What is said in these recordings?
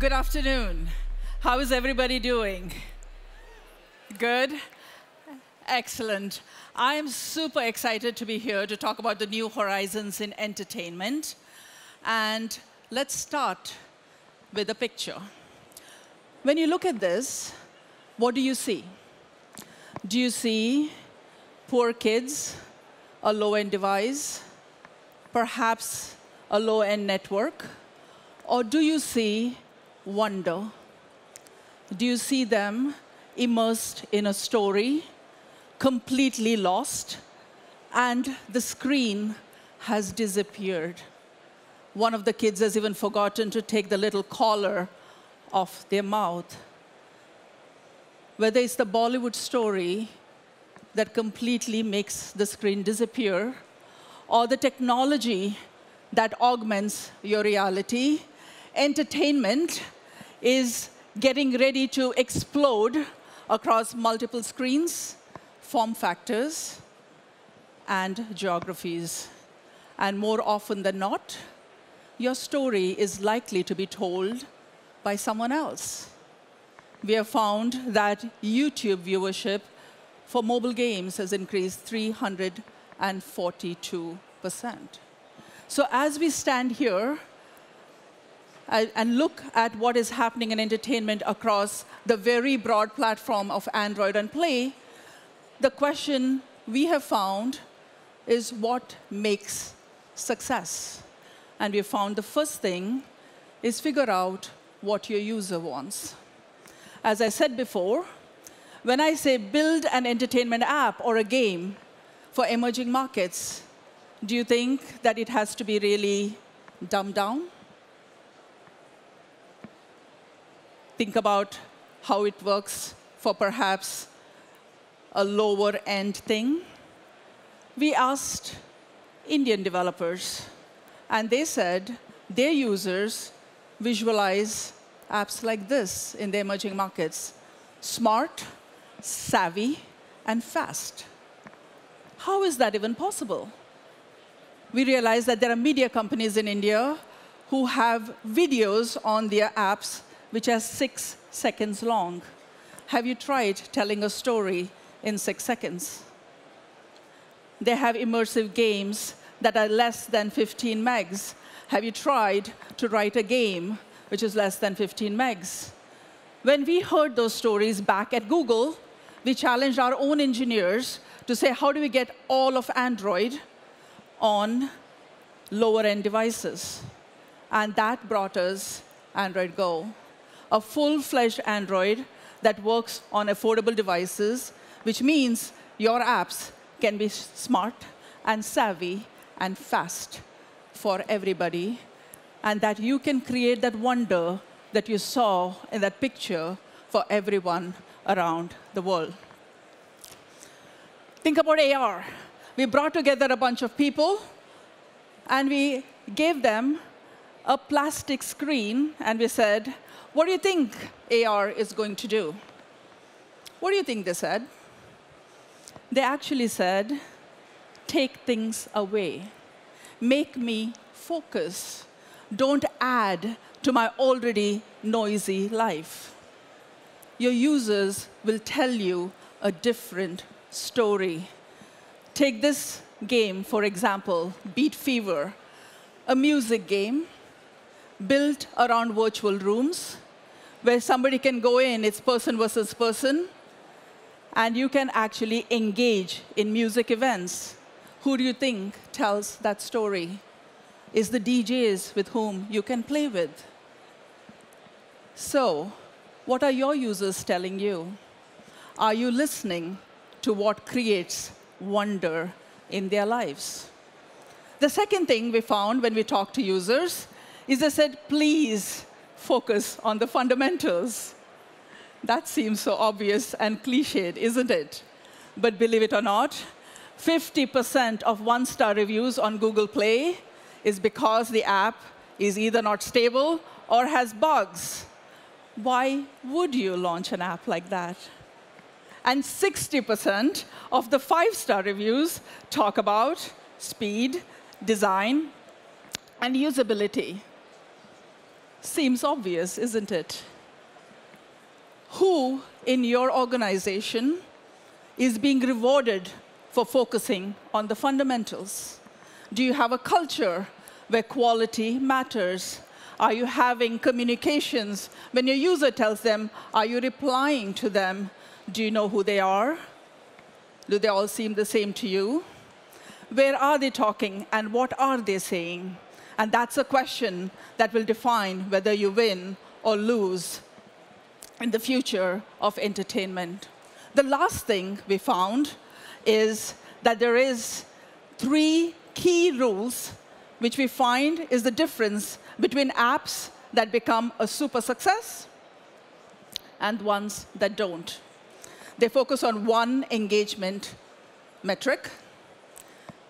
Good afternoon. How is everybody doing? Good? Excellent. I am super excited to be here to talk about the new horizons in entertainment. And let's start with a picture. When you look at this, what do you see? Do you see poor kids, a low-end device, perhaps a low-end network? Or do you see wonder? Do you see them immersed in a story, completely lost, and the screen has disappeared? One of the kids has even forgotten to take the little collar off their mouth. Whether it's the Bollywood story that completely makes the screen disappear, or the technology that augments your reality, entertainment is getting ready to explode across multiple screens, form factors, and geographies. And more often than not, your story is likely to be told by someone else. We have found that YouTube viewership for mobile games has increased 342%. So as we stand here and look at what is happening in entertainment across the very broad platform of Android and Play, the question we have found is what makes success? And we found the first thing is figure out what your user wants. As I said before, when I say build an entertainment app or a game for emerging markets, do you think that it has to be really dumbed down? Think about how it works for perhaps a lower-end thing. We asked Indian developers, and they said their users visualize apps like this in the emerging markets. Smart, savvy, and fast. How is that even possible? We realized that there are media companies in India who have videos on their apps which are 6 seconds long. Have you tried telling a story in 6 seconds? They have immersive games that are less than 15 megs. Have you tried to write a game which is less than 15 megs? When we heard those stories back at Google, we challenged our own engineers to say, how do we get all of Android on lower-end devices? And that brought us Android Go, a full-fledged Android that works on affordable devices, which means your apps can be smart and savvy and fast for everybody, and that you can create that wonder that you saw in that picture for everyone around the world. Think about AR. We brought together a bunch of people, and we gave them a plastic screen, and we said, what do you think AR is going to do? What do you think they said? They actually said, take things away. Make me focus. Don't add to my already noisy life. Your users will tell you a different story. Take this game, for example, Beat Fever, a music game built around virtual rooms where somebody can go in, it's person versus person, and you can actually engage in music events. Who do you think tells that story? Is the DJs with whom you can play with. So what are your users telling you? Are you listening to what creates wonder in their lives? The second thing we found when we talked to users is they said, please focus on the fundamentals. That seems so obvious and cliched, isn't it? But believe it or not, 50% of one-star reviews on Google Play is because the app is either not stable or has bugs. Why would you launch an app like that? And 60% of the 5-star reviews talk about speed, design, and usability. Seems obvious, isn't it? Who in your organization is being rewarded for focusing on the fundamentals? Do you have a culture where quality matters? Are you having communications? When your user tells them, are you replying to them? Do you know who they are? Do they all seem the same to you? Where are they talking, and what are they saying? And that's a question that will define whether you win or lose in the future of entertainment. The last thing we found is that there is 3 key rules which we find is the difference between apps that become a super success and ones that don't. They focus on one engagement metric.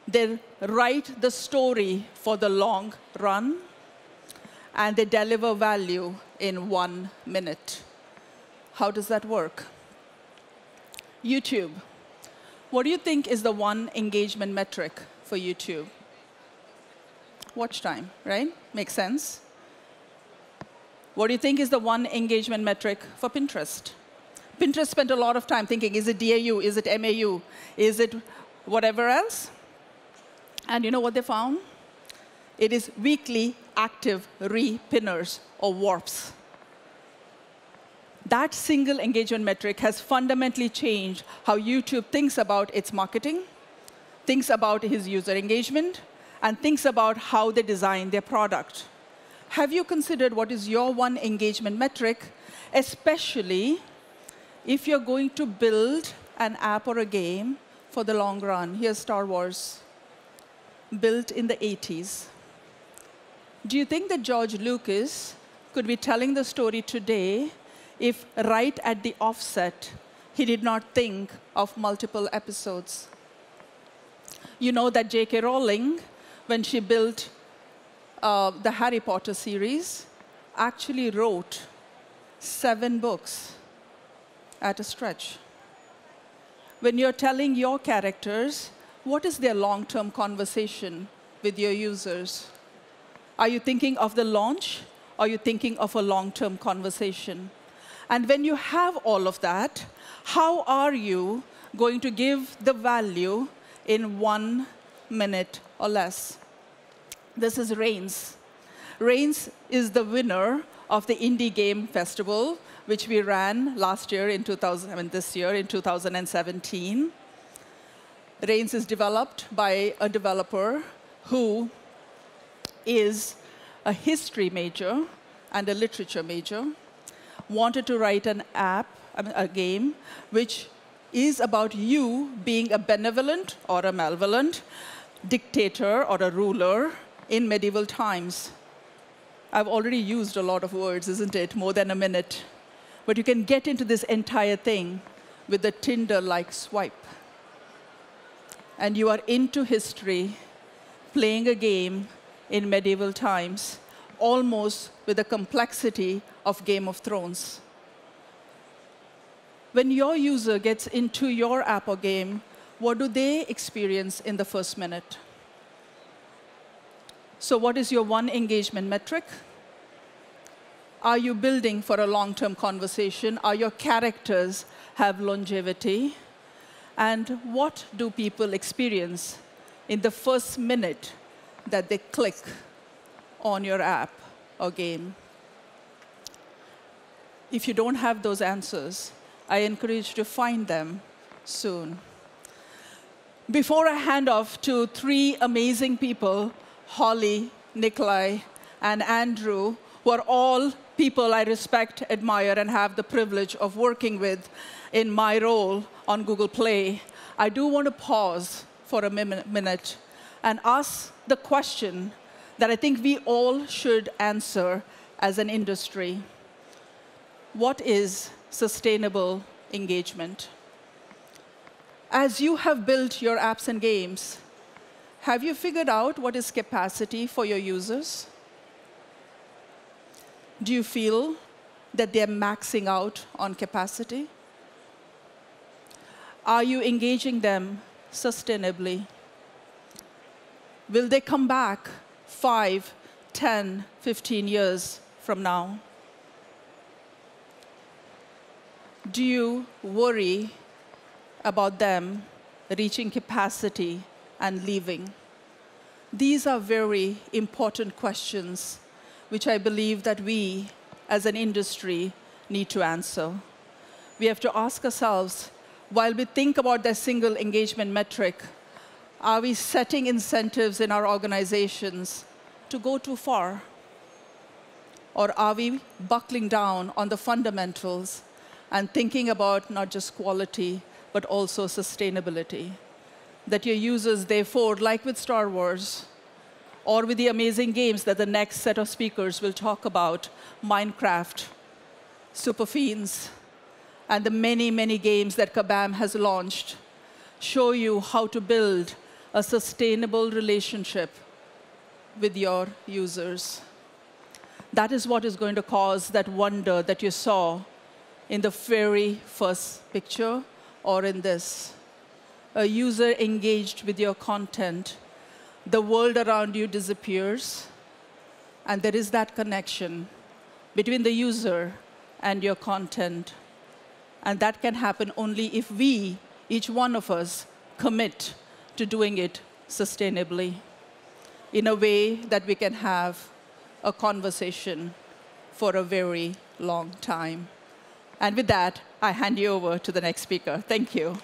They write the story for the long run, and they deliver value in 1 minute. How does that work? YouTube. What do you think is the one engagement metric for YouTube? Watch time, right? Makes sense. What do you think is the one engagement metric for Pinterest? Pinterest spent a lot of time thinking, is it DAU? Is it MAU? Is it whatever else? And you know what they found? It is weekly active repinners, or warps. That single engagement metric has fundamentally changed how YouTube thinks about its marketing, thinks about his user engagement, and thinks about how they design their product. Have you considered what is your one engagement metric, especially if you're going to build an app or a game for the long run? Here's Star Wars, built in the 80s. Do you think that George Lucas could be telling the story today if right at the offset he did not think of multiple episodes? You know that J.K. Rowling, when she built the Harry Potter series, actually wrote 7 books at a stretch. When you're telling your characters, what is their long-term conversation with your users? Are you thinking of the launch, or are you thinking of a long-term conversation? And when you have all of that, how are you going to give the value in 1 minute or less? This is Reigns. Reigns is the winner of the Indie Game Festival, which we ran last year in 2000, and this year in 2017. Reigns is developed by a developer who is a history major and a literature major, wanted to write an app, a game, which is about you being a benevolent or a malevolent dictator or a ruler in medieval times. I've already used a lot of words, isn't it? More than a minute. But you can get into this entire thing with a Tinder-like swipe. And you are into history, playing a game in medieval times, almost with the complexity of Game of Thrones. When your user gets into your app or game, what do they experience in the first minute? So what is your one engagement metric? Are you building for a long-term conversation? Are your characters have longevity? And what do people experience in the first minute that they click on your app or game? If you don't have those answers, I encourage you to find them soon. Before I hand off to 3 amazing people, Holly, Nikolai, and Andrew, who are all people I respect, admire, and have the privilege of working with in my role on Google Play, I do want to pause for a minute and ask the question that I think we all should answer as an industry. What is sustainable engagement? As you have built your apps and games, have you figured out what is capacity for your users? Do you feel that they're maxing out on capacity? Are you engaging them sustainably? Will they come back 5, 10, 15 years from now? Do you worry about them reaching capacity and leaving? These are very important questions which I believe that we, as an industry, need to answer. We have to ask ourselves, while we think about that single engagement metric, are we setting incentives in our organizations to go too far? Or are we buckling down on the fundamentals and thinking about not just quality, but also sustainability? That your users, therefore, like with Star Wars, or with the amazing games that the next set of speakers will talk about, Minecraft, SuperFiends, and the many, many games that Kabam has launched, show you how to build a sustainable relationship with your users. That is what is going to cause that wonder that you saw in the very first picture or in this. A user engaged with your content, the world around you disappears, and there is that connection between the user and your content. And that can happen only if we, each one of us, commit to doing it sustainably in a way that we can have a conversation for a very long time. And with that, I hand you over to the next speaker. Thank you.